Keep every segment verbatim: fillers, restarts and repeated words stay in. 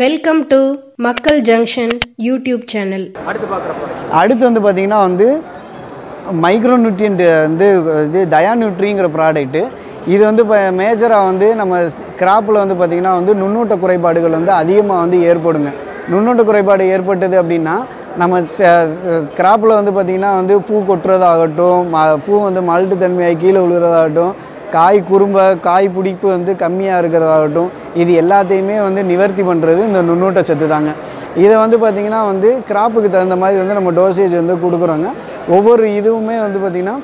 Welcome to Makkal Junction YouTube channel. அடுத்து பார்க்கறப்ப அடுத்து வந்து பாத்தீங்கன்னா வந்து மைக்ரோ நியூட்ரியன்ட் வந்து டயா நியூட்ரிங்கற ப்ராடக்ட் இது வந்து மேஜரா வந்து நம்ம கிராப்ல வந்து பாத்தீங்கன்னா வந்து நுண்ணூட்ட குறைபாடுகள் வந்து அதிகமாக வந்து ஏற்படுங்க. நுண்ணூட்ட குறைபாடு ஏற்பட்டது அப்படினா நம்ம கிராப்ல வந்து பாத்தீங்கன்னா வந்து பூ கொட்றது ஆகட்டும் பூ வந்து மல்டி தன்மையாய் கீழ விழுறது ஆகட்டும் காய் குறும்ப காய் பிடிப்பு வந்து கம்மியாக இருக்கிறதாகட்டும் இது எல்லாத்தையுமே வந்து நிவர்த்தி பண்ணுறது இந்த நுண்ணூட்ட சத்து தாங்க. இதை வந்து பார்த்திங்கன்னா வந்து கிராப்புக்கு தகுந்த மாதிரி வந்து நம்ம டோசேஜ் வந்து கொடுக்குறோங்க. ஒவ்வொரு இதுவுமே வந்து பார்த்திங்கன்னா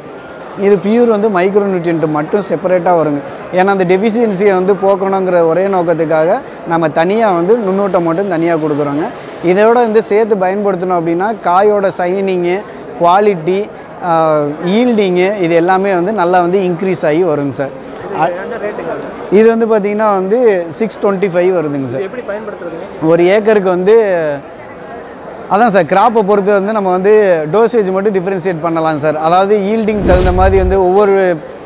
இது பியூர் வந்து மைக்ரோ நியூட்ரியன்ட் மட்டும் செப்பரேட்டாக வருங்க. ஏன்னா அந்த டெஃபிஷியன்சியை வந்து போக்கணுங்கிற ஒரே நோக்கத்துக்காக நம்ம தனியாக வந்து நுண்ணூட்டம் மட்டும் தனியாக கொடுக்குறோங்க. இதோட வந்து சேர்த்து பயன்படுத்தணும் அப்படின்னா காயோட சைனிங்கு குவாலிட்டி ஈல்டிங்கு இது எல்லாமே வந்து நல்லா வந்து இன்க்ரீஸ் ஆகி வருங்க சார். இது வந்து பார்த்திங்கன்னா வந்து சிக்ஸ் டுவெண்ட்டி ஃபைவ் வருதுங்க சார். எப்படி பயன்படுத்துறது ஒரு ஏக்கருக்கு வந்து அதான் சார் கிராப்பை பொறுத்து வந்து நம்ம வந்து டோசேஜ் மட்டும் டிஃப்ரென்ஷியேட் பண்ணலாம் சார். அதாவது ஈல்டிங் தகுந்த மாதிரி வந்து ஒவ்வொரு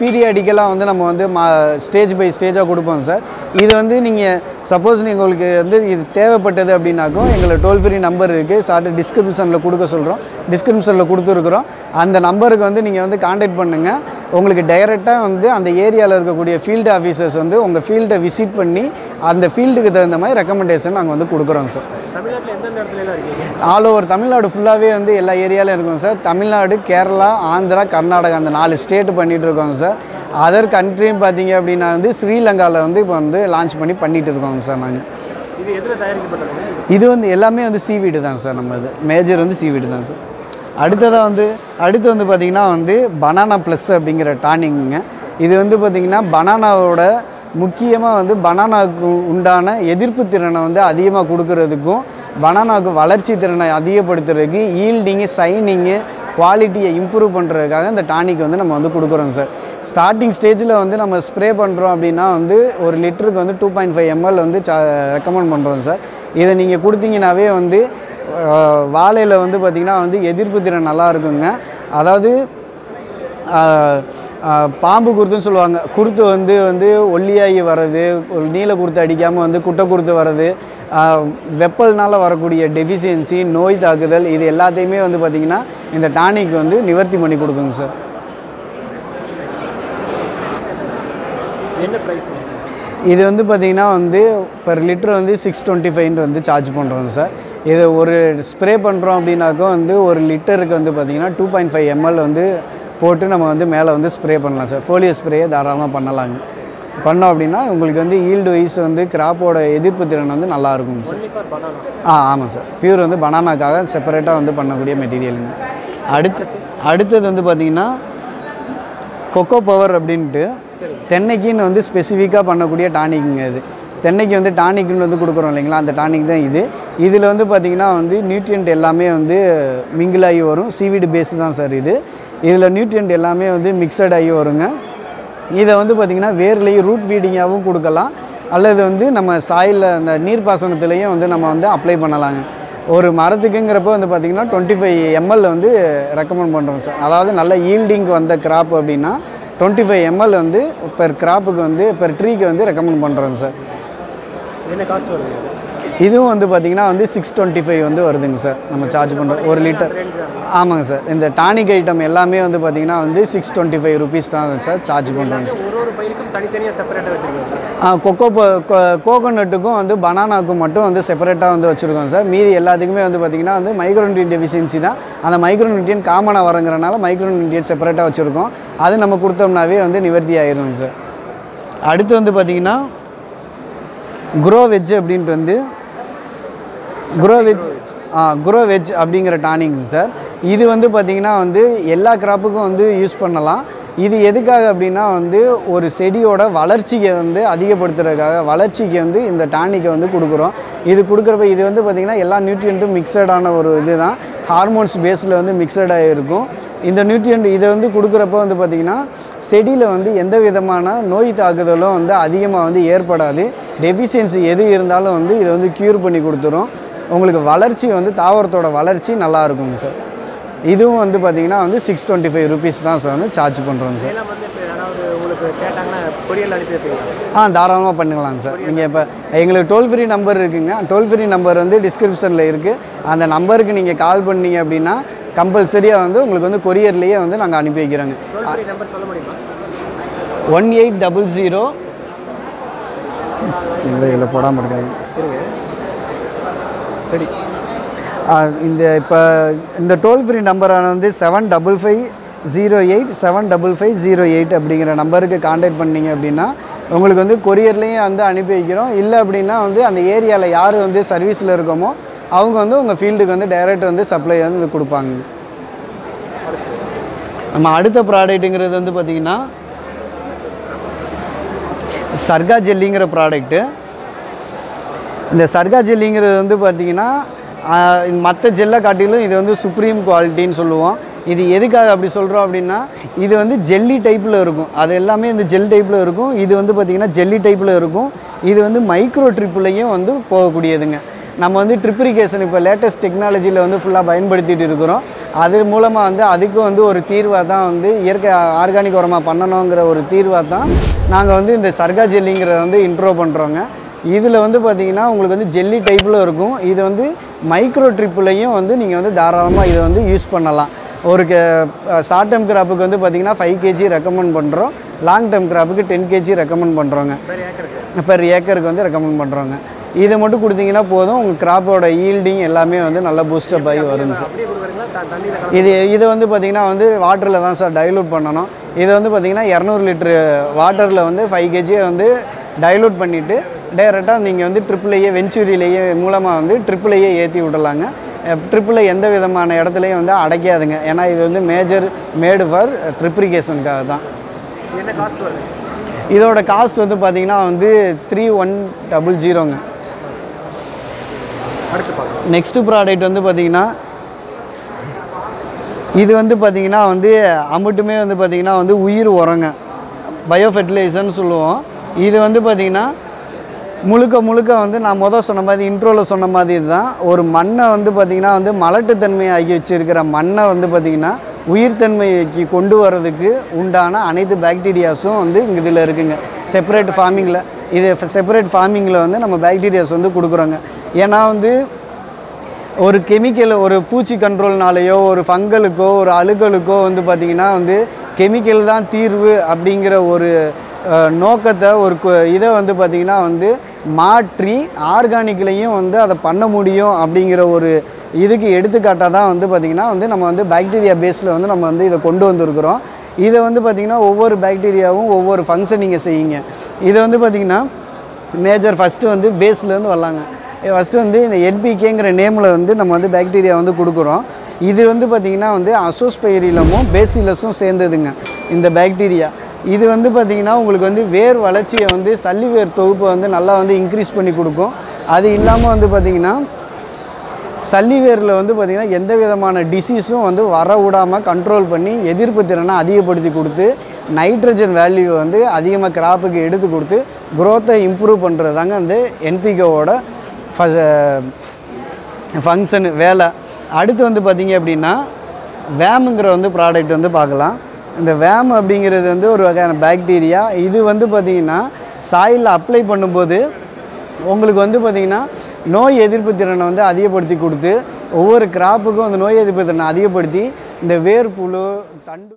பீரியாடிக்கெல்லாம் வந்து நம்ம வந்து மா ஸ்டேஜ் பை ஸ்டேஜாக கொடுப்போம் சார். இது வந்து நீங்கள் சப்போஸ் நீங்கள் உங்களுக்கு வந்து இது தேவைப்பட்டது அப்படின்னாக்கும் எங்களை டோல் ஃப்ரீ நம்பர் இருக்குது சார் டிஸ்கிரிப்ஷனில் கொடுக்க சொல்கிறோம். டிஸ்கிரிப்ஷனில் கொடுத்துருக்குறோம். அந்த நம்பருக்கு வந்து நீங்கள் வந்து கான்டாக்ட் பண்ணுங்கள். உங்களுக்கு டைரெக்டாக வந்து அந்த ஏரியாவில் இருக்கக்கூடிய ஃபீல்டு ஆஃபீஸர்ஸ் வந்து உங்கள் ஃபீல்டை விசிட் பண்ணி அந்த ஃபீல்டுக்கு தகுந்த மாதிரி ரெக்கமெண்டேஷன் நாங்கள் வந்து கொடுக்குறோம் சார். தமிழ்நாட்டில் எந்தெந்த இடத்துல இருக்குது ஆல் ஓவர் தமிழ்நாடு ஃபுல்லாகவே வந்து எல்லா ஏரியாவிலையும் இருக்கும் சார். தமிழ்நாடு கேரளா ஆந்திரா கர்நாடகா அந்த நாலு ஸ்டேட்டு பண்ணிகிட்டு இருக்கோம் சார். அதர் கண்ட்ரியும் பார்த்தீங்க அப்படின்னா வந்து ஸ்ரீலங்காவில் வந்து இப்போ வந்து லான்ச் பண்ணி பண்ணிகிட்டு இருக்கோங்க சார் நாங்கள். இது எதில் தயாரிக்கப்பட்டது இது வந்து எல்லாமே வந்து சீவீடு தான் சார். நம்ம இது மேஜர் வந்து சீவீடு தான் சார். அடுத்ததாக வந்து அடுத்து வந்து பார்த்திங்கன்னா வந்து பனானா ப்ளஸ் அப்படிங்கிற டானிக்குங்க. இது வந்து பார்த்திங்கன்னா பனானாவோட முக்கியமாக வந்து பனானாவுக்கு உண்டான எதிர்ப்பு திறனை வந்து அதிகமாக கொடுக்கறதுக்கும் பனானாவுக்கு வளர்ச்சி திறனை அதிகப்படுத்துறதுக்கு ஈல்டிங்கு சைனிங்கு குவாலிட்டியை இம்ப்ரூவ் பண்ணுறதுக்காக இந்த டானிக் வந்து நம்ம வந்து கொடுக்குறோம் சார். ஸ்டார்டிங் ஸ்டேஜில் வந்து நம்ம ஸ்ப்ரே பண்ணுறோம் அப்படின்னா வந்து ஒரு லிட்டருக்கு வந்து டூ பாயிண்ட் ஃபைவ் எம்எல் வந்து சா ரெக்கமெண்ட் பண்ணுறோம் சார். இதை நீங்கள் கொடுத்தீங்கன்னாவே வந்து வாழையில் வந்து பார்த்திங்கன்னா வந்து எதிர்ப்பு திறன் நல்லா இருக்குங்க. அதாவது பாம்பு குருத்துன்னு சொல்லுவாங்க குருத்து வந்து வந்து ஒல்லியாகி வர்றது நீல குருத்து அடிக்காமல் வந்து குட்டை குருத்து வர்றது வெப்பல்னால் வரக்கூடிய டெஃபிஷியன்சி நோய் தாக்குதல் இது எல்லாத்தையுமே வந்து பார்த்திங்கன்னா இந்த டானிக் வந்து நிவர்த்தி பண்ணி கொடுக்குங்க சார். என்ன ப்ரைஸ் இது வந்து பார்த்திங்கன்னா வந்து பெர் லிட்டர் வந்து சிக்ஸ் டுவெண்ட்டி ஃபைவ்னு வந்து சார்ஜ் பண்ணுறோம் சார். இது ஒரு ஸ்ப்ரே பண்ணுறோம் அப்படின்னாக்கா வந்து ஒரு லிட்டருக்கு வந்து பார்த்திங்கன்னா டூ பாயிண்ட் ஃபைவ் எம்எல் வந்து போட்டு நம்ம வந்து மேலே வந்து ஸ்ப்ரே பண்ணலாம் சார். ஃபோலியோ ஸ்ப்ரேயை தாராளமாக பண்ணலாங்க. பண்ணோம் அப்படின்னா உங்களுக்கு வந்து ஈல்டு வைஸ் வந்து கிராப்போட எதிர்ப்பு திறன் வந்து நல்லாயிருக்கும் சார். ஆ ஆமாம் சார் பியூர் வந்து பனானாக்காக செப்பரேட்டாக வந்து பண்ணக்கூடிய மெட்டீரியலுங்க. அடுத்த அடுத்தது வந்து பார்த்திங்கன்னா கொக்கோ பவர் அப்படின்ட்டு தென்னைக்குன்னு வந்து ஸ்பெசிஃபிக்காக பண்ணக்கூடிய டானிக்குங்க. இது தென்னைக்கு வந்து டானிக்குன்னு வந்து கொடுக்குறோம் இல்லைங்களா அந்த டானிக் தான் இது. இதில் வந்து பார்த்திங்கன்னா வந்து நியூட்ரியன்ட் எல்லாமே வந்து மிங்கிளாகி வரும் சீவீடு பேஸு தான் சார். இது இதில் நியூட்ரியன்ட் எல்லாமே வந்து மிக்சடாகி வருங்க. இதை வந்து பார்த்திங்கன்னா வேர்லேயே ரூட் ஃபீடிங்காகவும் கொடுக்கலாம் அல்லது வந்து நம்ம சாயில் அந்த நீர்ப்பாசனத்துலேயும் வந்து நம்ம வந்து அப்ளை பண்ணலாங்க. ஒரு மரத்துக்குங்கிறப்போ வந்து பார்த்திங்கன்னா டுவெண்ட்டி ஃபைவ் எம்எல் வந்து ரெக்கமெண்ட் பண்ணுறோம் சார். அதாவது நல்ல ஈல்டிங்க்கு வந்த கிராப் அப்படின்னா டுவெண்ட்டி ஃபைவ் எம்எல் வந்து பெர் கிராப்புக்கு வந்து பெர் ட்ரீக்கு வந்து ரெக்கமெண்ட் பண்ணுறோங்க சார். என்ன காஸ்ட் வருது இதுவும் வந்து பார்த்திங்கன்னா வந்து சிக்ஸ் டுவெண்ட்டி ஃபைவ் வந்து வருதுங்க சார். நம்ம சார்ஜ் பண்ணுறோம் ஒரு லிட்டர். ஆமாங்க சார் இந்த டானிக் ஐட்டம் எல்லாமே வந்து பார்த்திங்கன்னா வந்து சிக்ஸ் டுவெண்ட்டி ஃபைவ் ருபீஸ் தான் சார் சார்ஜ் பண்ணுறோம் சார். ஒரு ஒரு பயிருக்கும் தனித்தனியாக செப்பரேட்டாக வச்சுருக்கோம். ஆ கொக்கோ கோகோனட்டுக்கும் வந்து பனானாக்கும் மட்டும் வந்து செப்பரேட்டாக வந்து வச்சுருக்கோம் சார். மீதி எல்லாத்துக்குமே வந்து பார்த்திங்கன்னா வந்து மைக்ரோ நியூட்ரியன் டெஃபிஷியன்சி தான். அந்த மைக்ரோ நியூட்ரியன் காமனாக வரங்கிறனால மைக்ரோ நியூட்ரியன் செப்பரேட்டாக வச்சுருக்கோம். அது நம்ம கொடுத்தோம்னாவே வந்து நிவர்த்தி ஆகிடும் சார். அடுத்து வந்து பார்த்திங்கன்னா குரோ வெஜ் அப்படின்ட்டு வந்து குரோ வெஜ் ஆ குரோ வெஜ் அப்படிங்கிற டானிக் சார். இது வந்து பார்த்திங்கன்னா வந்து எல்லா கிராப்புக்கும் வந்து யூஸ் பண்ணலாம். இது எதுக்காக அப்படின்னா வந்து ஒரு செடியோட வளர்ச்சியை வந்து அதிகப்படுத்துறதுக்காக வளர்ச்சிக்கு வந்து இந்த டானிக்கை வந்து கொடுக்குறோம். இது கொடுக்குறப்ப இது வந்து பார்த்திங்கன்னா எல்லா நியூட்ரியன்ட்டும் மிக்சடான ஒரு இது தான் ஹார்மோன்ஸ் பேஸில் வந்து மிக்சடாக இருக்கும். இந்த நியூட்ரியன்ட் இதை வந்து கொடுக்குறப்ப வந்து பார்த்திங்கன்னா செடியில் வந்து எந்த விதமான நோய் தாக்குதலும் வந்து அதிகமாக வந்து ஏற்படாது. டெஃபிஷியன்சி எது இருந்தாலும் வந்து இதை வந்து க்யூர் பண்ணி கொடுத்துரும். உங்களுக்கு வளர்ச்சி வந்து தாவரத்தோட வளர்ச்சி நல்லா இருக்குங்க சார். இதுவும் வந்து பார்த்திங்கன்னா வந்து சிக்ஸ் டுவெண்ட்டி ஃபைவ் ருபீஸ் தான் சார் வந்து சார்ஜ் பண்ணுறோங்க சார். உங்களுக்கு கேட்டாங்கன்னா ஆ தாராளமாக பண்ணுங்களாங்க சார். நீங்கள் இப்போ எங்களுக்கு டோல் ஃப்ரீ நம்பர் இருக்குங்க, டோல் ஃப்ரீ நம்பர் வந்து டிஸ்கிரிப்ஷனில் இருக்குது. அந்த நம்பருக்கு நீங்கள் கால் பண்ணீங்க அப்படின்னா கம்பல்சரியாக வந்து உங்களுக்கு வந்து கொரியர்லேயே வந்து நாங்கள் அனுப்பி வைக்கிறோங்க. ஒன் எயிட் டபுள் ஜீரோ இல்லை இதில் போடாமல் இருக்காங்க. சரி இந்த இப்போ இந்த டோல் ஃப்ரீ நம்பரான வந்து seven double five zero eight seven double five zero eight அப்படிங்கிற நம்பருக்கு காண்டாக்ட் பண்ணிங்க அப்படின்னா உங்களுக்கு வந்து கொரியர்லேயும் வந்து அனுப்பி வைக்கிறோம். இல்லை அப்படின்னா வந்து அந்த ஏரியாவில் யார் வந்து சர்வீஸில் இருக்கோமோ அவங்க வந்து உங்கள் ஃபீல்டுக்கு வந்து டைரெக்ட் வந்து சப்ளை வந்து கொடுப்பாங்க. நம்ம அடுத்த ப்ராடக்ட்டுங்கிறது வந்து பார்த்திங்கன்னா சர்கா ஜெல்லிங்கிற ப்ராடக்ட்டு. இந்த சர்கா ஜெல்லிங்கிறது வந்து பார்த்திங்கன்னா மற்ற ஜெல்லை காட்டிலும் இது வந்து சுப்ரீம் குவாலிட்டின்னு சொல்லுவோம். இது எதுக்காக அப்படி சொல்கிறோம் அப்படின்னா இது வந்து ஜெல்லி டைப்பில் இருக்கும், அது எல்லாமே இந்த ஜெல் டைப்பில் இருக்கும். இது வந்து பார்த்திங்கன்னா ஜெல்லி டைப்பில் இருக்கும். இது வந்து மைக்ரோ ட்ரிப்புலையும் வந்து போகக்கூடியதுங்க. நம்ம வந்து ட்ரிப்ரிகேஷன் இப்போ லேட்டஸ்ட் டெக்னாலஜியில் வந்து ஃபுல்லாக பயன்படுத்திகிட்டு இருக்கிறோம். அது மூலமாக வந்து அதுக்கு வந்து ஒரு தீர்வாக தான் வந்து இயற்கை ஆர்கானிக் உரமாக பண்ணணுங்கிற ஒரு தீர்வாக தான் நாங்கள் வந்து இந்த சர்கா ஜெல்லிங்கிறத வந்து இன்ட்ரோ பண்ணுறோங்க. இதில் வந்து பார்த்திங்கன்னா உங்களுக்கு வந்து ஜெல்லி டைப்பில் இருக்கும். இது வந்து மைக்ரோ ட்ரிப்புலையும் வந்து நீங்கள் வந்து தாராளமாக இதை வந்து யூஸ் பண்ணலாம். ஒரு ஷார்ட் டேர்ம் கிராப்புக்கு வந்து பார்த்திங்கன்னா ஃபைவ் கேஜி ரெக்கமெண்ட் பண்ணுறோம், லாங் டேர்ம் கிராப்புக்கு டென் கேஜி ரெக்கமெண்ட் பண்ணுறோங்க, பெர் ஏக்கருக்கு வந்து ரெக்கமெண்ட் பண்ணுறோங்க. இதை மட்டும் கொடுத்தீங்கன்னா போதும், உங்கள் கிராப்போட ஈல்டிங் எல்லாமே வந்து நல்லா பூஸ்டப் ஆகி வரும் சார். இது இதை வந்து பார்த்திங்கன்னா வந்து வாட்டரில் தான் சார் டைலூட் பண்ணணும். இதை வந்து பார்த்திங்கன்னா இரநூறு லிட்ரு வாட்டரில் வந்து ஃபைவ் கேஜியை வந்து டைலூட் பண்ணிவிட்டு டைரெக்டாக நீங்கள் வந்து ட்ரிப்லேயே வெஞ்சுரியிலேயே மூலமாக வந்து ட்ரிப்லேயே ஏற்றி விடலாங்க. ட்ரிப்பில் எந்த விதமான இடத்துலையும் வந்து அடைக்காதுங்க, ஏன்னா இது வந்து மேஜர் மேடு ஃபார் ட்ரிப்ரிகேஷனுக்காக தான். என்ன காஸ்ட் வருது? இதோட காஸ்ட் வந்து பார்த்திங்கன்னா வந்து த்ரீ ஒன் டபுள் ஜீரோங்க. நெக்ஸ்ட்டு ப்ராடக்ட் வந்து பார்த்திங்கன்னா இது வந்து பார்த்திங்கன்னா வந்து அமுட்டுமே வந்து பார்த்திங்கன்னா வந்து உயிர் உரங்க, பயோ ஃபெர்டிலைசர்னு சொல்லுவோம். இது வந்து பார்த்திங்கன்னா முழுக்க முழுக்க வந்து நான் மொதல் சொன்ன மாதிரி இன்ட்ரோவில் சொன்ன மாதிரி தான் ஒரு மண்ணை வந்து பார்த்திங்கன்னா வந்து மலட்டுத்தன்மையை ஆகி வச்சுருக்கிற மண்ணை வந்து பார்த்திங்கன்னா உயிர்த்தன்மைக்கு கொண்டு வர்றதுக்கு உண்டான அனைத்து பாக்டீரியாஸும் வந்து இங்கே இதில் இருக்குங்க. செப்பரேட் ஃபார்மிங்கில் இது செப்பரேட் ஃபார்மிங்கில் வந்து நம்ம பாக்டீரியாஸ் வந்து கொடுக்குறோங்க. ஏன்னா வந்து ஒரு கெமிக்கல் ஒரு பூச்சி கண்ட்ரோல்னாலேயோ ஒரு ஃபங்கலுக்கோ ஒரு அழுகலுக்கோ வந்து பார்த்திங்கன்னா வந்து கெமிக்கல் தான் தீர்வு அப்படிங்கிற ஒரு நோக்கத்தை ஒரு இதை வந்து பார்த்திங்கன்னா வந்து மாற்றி ஆர்கானிக்லேயும் வந்து அதை பண்ண முடியும் அப்படிங்கிற ஒரு இதுக்கு எடுத்துக்காட்டாக தான் வந்து பார்த்திங்கன்னா வந்து நம்ம வந்து பாக்டீரியா பேஸில் வந்து நம்ம வந்து இதை கொண்டு வந்திருக்கிறோம். இதை வந்து பார்த்திங்கன்னா ஒவ்வொரு பாக்டீரியாவும் ஒவ்வொரு ஃபங்க்ஷன் நீங்கள் செய்யுங்க. இதை வந்து பார்த்திங்கன்னா மேஜர் ஃபஸ்ட்டு வந்து பேஸ்லேருந்து வரலாங்க. ஃபஸ்ட்டு வந்து இந்த என்பிகேங்கிற நேமில் வந்து நம்ம வந்து பாக்டீரியா வந்து கொடுக்குறோம். இது வந்து பார்த்திங்கன்னா வந்து அசோஸ்பைரிலமும் பேசிலஸும் சேர்ந்ததுங்க இந்த பாக்டீரியா. இது வந்து பார்த்திங்கன்னா உங்களுக்கு வந்து வேர் வளர்ச்சியை வந்து சல்லி வேர் தொகுப்பை வந்து நல்லா வந்து இன்க்ரீஸ் பண்ணி கொடுக்கும். அது இல்லாமல் வந்து பார்த்திங்கன்னா சல்லி வேரில் வந்து பார்த்திங்கன்னா எந்த விதமான டிசீஸும் வந்து வர விடாமல் கண்ட்ரோல் பண்ணி எதிர்ப்பு திறனை அதிகப்படுத்தி கொடுத்து நைட்ரஜன் வேல்யூவை வந்து அதிகமாக கிராப்புக்கு எடுத்து கொடுத்து க்ரோத்தை இம்ப்ரூவ் பண்ணுறது தாங்க அந்த என்பிகேவோட ஃபங்க்ஷன் வேலை. அடுத்து வந்து பார்த்திங்க அப்படின்னா வேமுங்கிற வந்து ப்ராடக்ட் வந்து பார்க்கலாம். இந்த வேம் அப்படிங்கிறது வந்து ஒரு வகையான பாக்டீரியா. இது வந்து பார்த்திங்கன்னா சாயிலில் அப்ளை பண்ணும்போது உங்களுக்கு வந்து பார்த்திங்கன்னா நோய் எதிர்ப்பு திறனை வந்து அதிகப்படுத்தி கொடுத்து ஒவ்வொரு கிராப்புக்கும் அந்த நோய் எதிர்ப்பு திறனை அதிகப்படுத்தி இந்த வேர்ப்புழு தண்டு